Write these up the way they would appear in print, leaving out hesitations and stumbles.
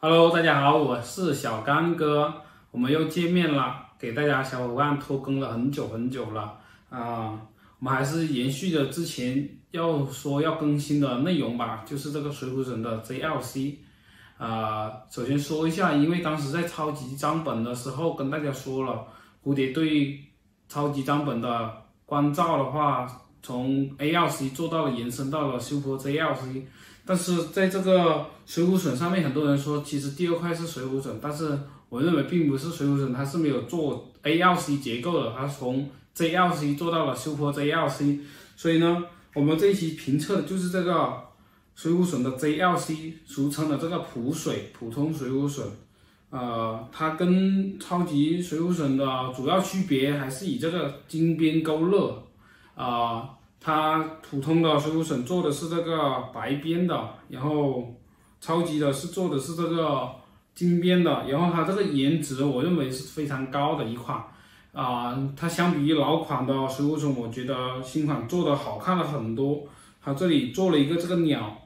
Hello， 大家好，我是小刚哥，我们又见面了，给大家小伙伴拖更了很久了我们还是延续着之前要更新的内容吧，就是这个水浒省的 JLC。首先说一下，因为当时在超级章本的时候跟大家说了，蝴蝶对超级章本的关照的话，从 ALC 做到了延伸到了 Super JLC。但是在这个水浒省上面，很多人说其实第二块是水浒省，但是我认为并不是水浒省，它是没有做 ALC 结构的，它从 JLC 做到了 Super JLC。所以呢，我们这一期评测的就是这个水浒省的 JLC， 俗称的这个普通水浒省。它跟超级水浒省的主要区别还是以这个金边勾勒。它普通的水浒省做的是这个白边的，然后超级的是做的是这个金边的，然后它这个颜值我认为是非常高的一款它相比于老款的水浒省，我觉得新款做的好看了很多。它这里做了一个这个鸟，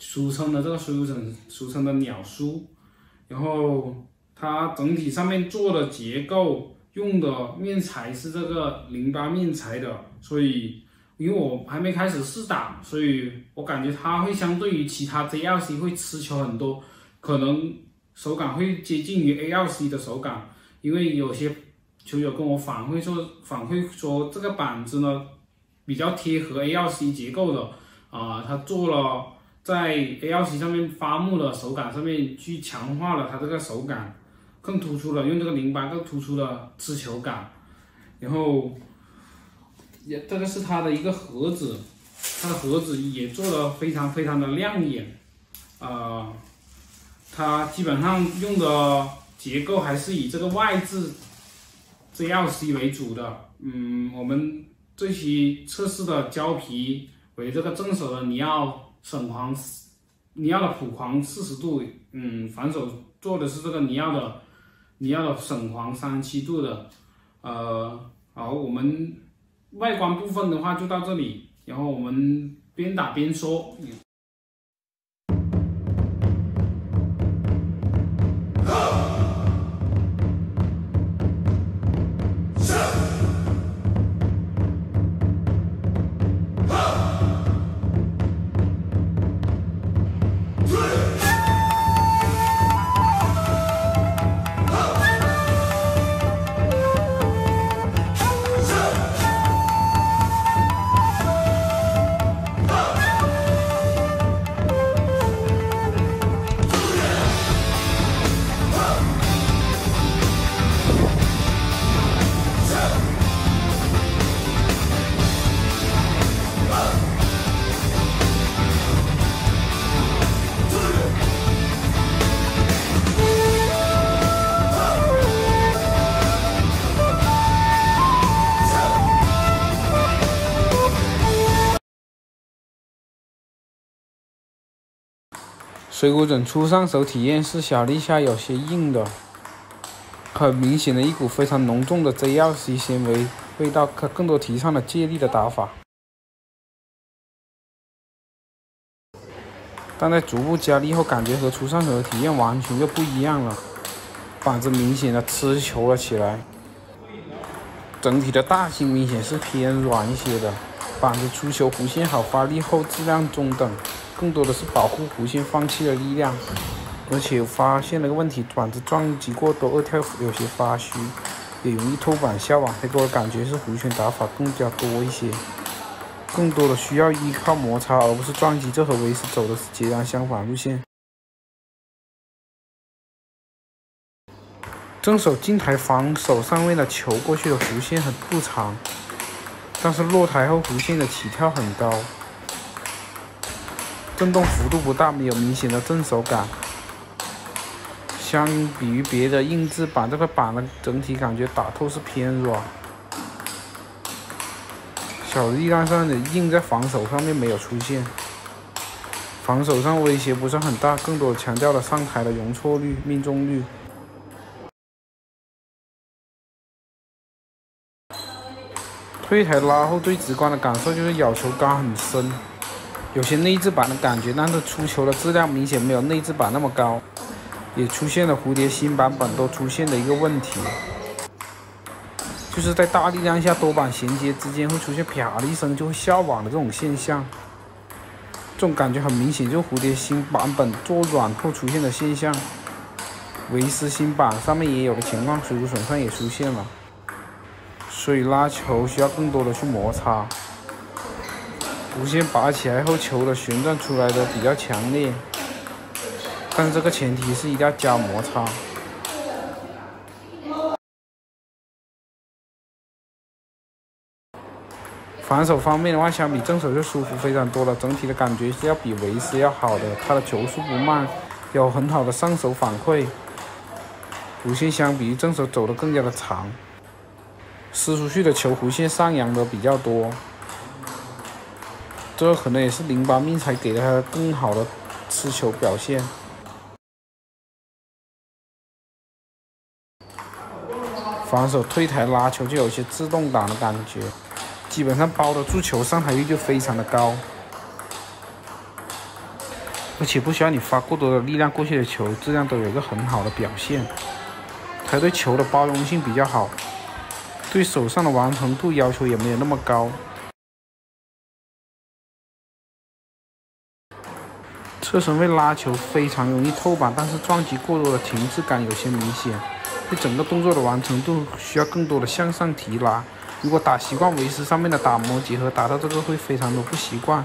俗称的这个水浒省俗称的鸟书，然后它整体上面做的结构用的面材是这个08面材的，所以因为我还没开始试打，所以我感觉它会相对于其他 JLC 会吃球很多，可能手感会接近于 ALC 的手感。因为有些球友跟我反馈说这个板子呢比较贴合 ALC 结构的它做了在 ALC 上面发木的手感上面去强化了它这个手感，更突出了用这个08更突出了吃球感。然后这个是它的一个盒子，它的盒子也做得非常的亮眼。它基本上用的结构还是以这个外置 JLC 为主的。我们这期测试的胶皮为这个正手的尼奥的普狂40度，反手做的是这个尼奥的沈狂37度的。好，我们外观部分的话就到这里，然后我们边打边说。水浒省初上手体验是小立下有些硬的，很明显的一股非常浓重的 JLC 纤维味道，它更多提倡了借力的打法，但在逐步加力后，感觉和初上手的体验完全就不一样了。板子明显的吃球了起来，整体的大型明显是偏软一些的，板子出球弧线好发力后质量中等。更多的是保护弧线，放弃了力量，而且发现了个问题，板子撞击过多，二跳有些发虚，也容易偷板下网。给我的感觉是弧圈打法更加多一些，更多的需要依靠摩擦而不是撞击。这和维斯走的是截然相反路线。正手近台防守上位的球过去的弧线很不长，但是落台后弧线的起跳很高。震动幅度不大，没有明显的正手感。相比于别的硬质板，这个板的整体感觉打透是偏软。小力量上的硬在防守上面没有出现，防守上威胁不是很大，更多强调了上台的容错率、命中率。退台拉后最直观的感受就是咬球杆很深。有些内置板的感觉，但是出球的质量明显没有内置板那么高。也出现了蝴蝶新版本都出现的一个问题，就是在大力量下多板衔接之间会出现啪的一声就会下网的这种现象。这种感觉很明显，就是蝴蝶新版本做软后出现的现象。维斯新版上面也有的情况，水谷隼上也出现了，所以拉球需要更多的去摩擦。弧线拔起来后，球的旋转出来的比较强烈，但是这个前提是一定要加摩擦。反手方面的话，相比正手就舒服非常多了，整体的感觉是要比维斯要好的，他的球速不慢，有很好的上手反馈。弧线相比于正手走得更加的长，撕出去的球弧线上扬的比较多，这可能也是零八命才给了他更好的吃球表现。防守退台拉球就有些自动挡的感觉，基本上包得住球，上台率就非常的高，而且不需要你发过多的力量，过去的球质量都有一个很好的表现。他对球的包容性比较好，对手上的完成度要求也没有那么高。侧身位拉球非常容易透板，但是撞击过多的停滞感有些明显，对整个动作的完成度需要更多的向上提拉。如果打习惯维斯上面的打磨结合，打到这个会非常的不习惯，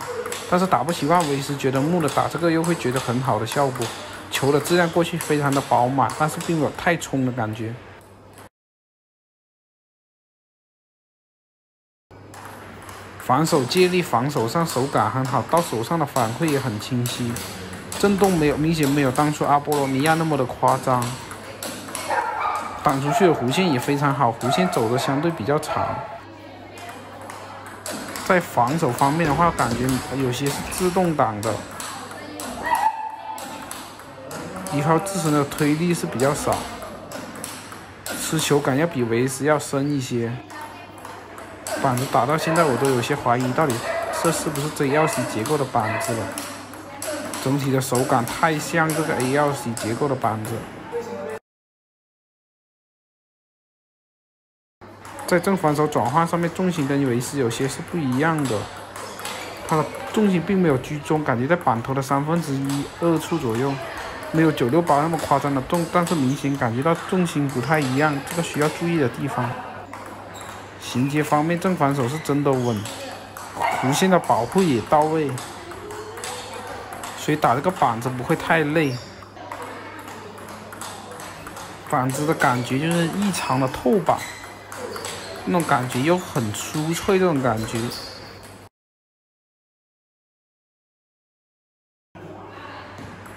但是打不习惯维斯觉得木的打这个又会觉得很好的效果。球的质量过去非常的饱满，但是并没有太冲的感觉。反手借力，防守上手感很好，到手上的反馈也很清晰，震动没有明显，没有当初阿波罗尼亚那么的夸张。挡出去的弧线也非常好，弧线走的相对比较长。在防守方面的话，感觉有些是自动挡的，依靠自身的推力是比较少，吃球感要比维斯要深一些。板子打到现在我都有些怀疑到底这是不是 JLC 结构的板子了，整体的手感太像这个 ALC 结构的板子。在正反手转换上面，重心跟维斯有些是不一样的，它的重心并没有居中，感觉在板头的1/3、2处左右，没有968那么夸张的重，但是明显感觉到重心不太一样，这个需要注意的地方。衔接方面，正反手是真的稳，弧线的保护也到位，所以打这个板子不会太累。板子的感觉就是异常的透板，那种感觉又很酥脆，这种感觉。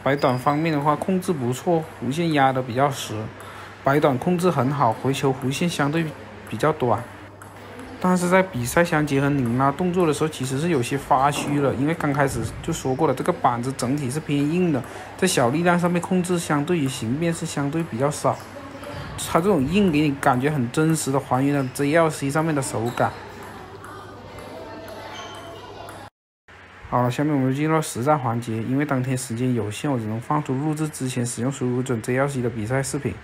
摆短方面的话，控制不错，弧线压的比较实，摆短控制很好，回球弧线相对比较短。但是在比赛相结合拧拉动作的时候，其实是有些发虚了，因为刚开始就说过了，这个板子整体是偏硬的，在小力量上面控制相对于形变是相对比较少，它这种硬给你感觉很真实的还原了 JLC 上面的手感。好了，下面我们就进入到实战环节，因为当天时间有限，我只能放出录制之前使用水谷隼 JLC 的比赛视频。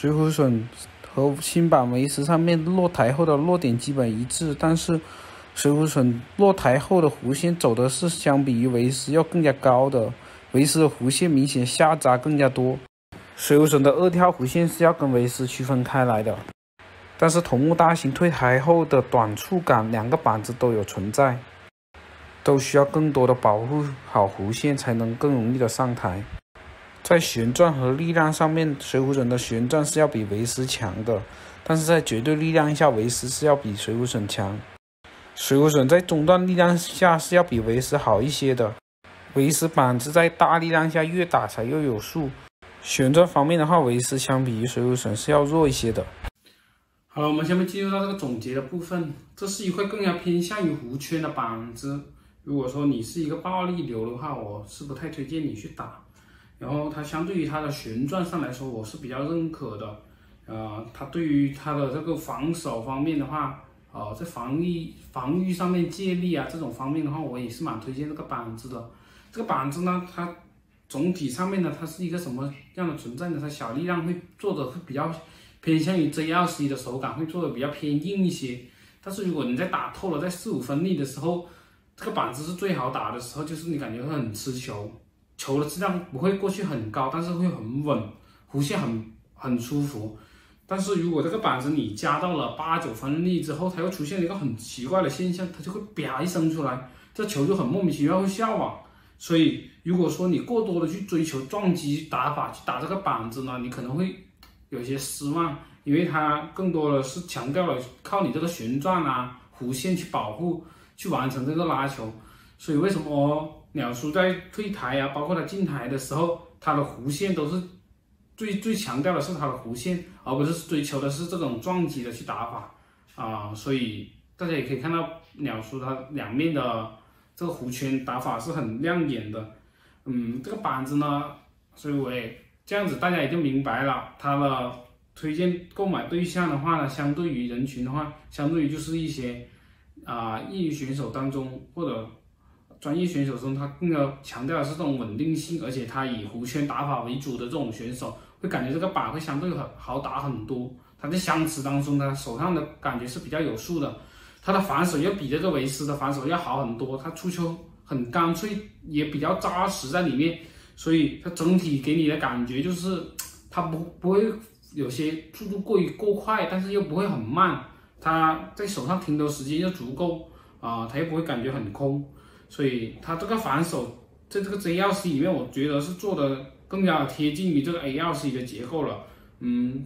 水虎隼和新版 V13面落台后的落点基本一致，但是水虎隼落台后的弧线走的是相比于 V10要更加高的， V10的弧线明显下匝更加多。水虎隼的二条弧线是要跟 V10区分开来的，但是头目大型退台后的短触感，两个板子都有存在，都需要更多的保护好弧线才能更容易的上台。 在旋转和力量上面，水虎隼的旋转是要比 V10强的，但是在绝对力量下， V10是要比水虎隼强。水虎隼在中段力量下是要比 V10好一些的。V10板子在大力量下越打才越有数。旋转方面的话， V10相比于水虎隼是要弱一些的。好了，我们下面进入到这个总结的部分。这是一块更加偏向于弧圈的板子，如果说你是一个暴力流的话，我是不太推荐你去打。 然后它相对于它的旋转上来说，我是比较认可的，它对于它的这个防守方面的话，在防御上面借力啊这种方面的话，我也是蛮推荐这个板子的。这个板子呢，它总体上面呢，它是一个什么样的存在呢？它小力量会做的会比较偏向于 J21的手感会做的比较偏硬一些，但是如果你在打透了，在4、5分力的时候，这个板子是最好打的时候，就是你感觉会很吃球。 球的质量不会过去很高，但是会很稳，弧线很舒服。但是如果这个板子你加到了8、9分力之后，它又出现了一个很奇怪的现象，它就会啪一声出来，这球就很莫名其妙会下网。所以如果说你过多的去追求撞击打法去打这个板子呢，你可能会有些失望，因为它更多的是强调了靠你这个旋转啊、弧线去保护去完成这个拉球。所以为什么？ 鸟叔在退台啊，包括他进台的时候，他的弧线都是最强调的是他的弧线，而不是追求的是这种撞击的去打法啊、所以大家也可以看到鸟叔他两面的这个弧圈打法是很亮眼的。这个板子呢，所以我也这样子大家也就明白了，它的推荐购买对象的话呢，相对于人群的话，相对于就是一些业余选手当中或者。 专业选手中，他更要强调的是这种稳定性，而且他以弧圈打法为主的这种选手，会感觉这个板会相对好打很多。他在相持当中，他手上的感觉是比较有数的，他的反手要比这个V10的反手要好很多，他出球很干脆，也比较扎实在里面，所以他整体给你的感觉就是他不会有些速度过快，但是又不会很慢，他在手上停留时间又足够他又不会感觉很空。 所以它这个反手在这个 J1C里面，我觉得是做的更加贴近于这个 A1C的结构了。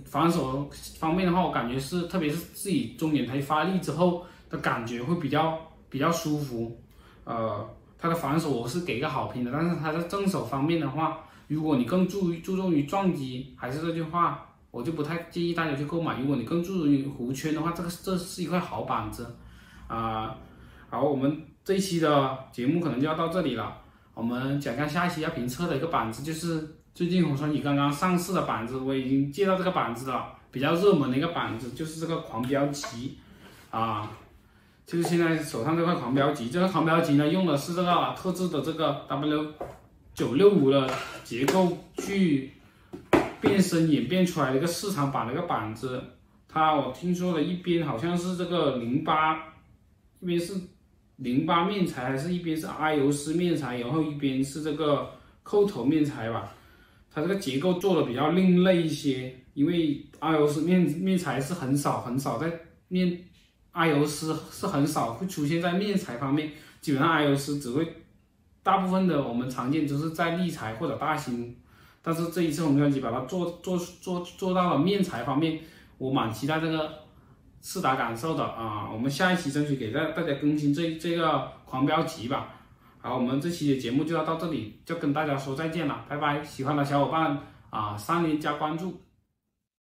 反手方面的话，我感觉是，特别是自己中远台发力之后的感觉会比较舒服。它的反手我是给一个好评的，但是它在正手方面的话，如果你更注重于撞击，还是这句话，我就不太建议大家去购买。如果你更注重于弧圈的话，这是一块好板子好，我们。 这一期的节目可能就要到这里了。我们讲看下一期要评测的一个板子，就是最近红双喜刚刚上市的板子，我已经介绍这个板子了，比较热门的一个板子就是这个狂飙级就是现在手上这块狂飙级。这个狂飙级呢，用的是这个特制的这个 W965的结构去变身演变出来的一个市场版的一个板子。它我听说了一边好像是这个08，一边是。 08面材还是一边是RUC面材，然后一边是这个扣头面材吧。它这个结构做的比较另类一些，因为RUC面材是很少在RUC是很少会出现在面材方面，基本上RUC只会大部分的我们常见就是在立材或者大型，但是这一次红双喜把它做到了面材方面，我蛮期待这个。 试打感受的我们下一期争取给大家更新这个狂飙级吧。好，我们这期的节目就要到这里，就跟大家说再见了，拜拜！喜欢的小伙伴3连加关注。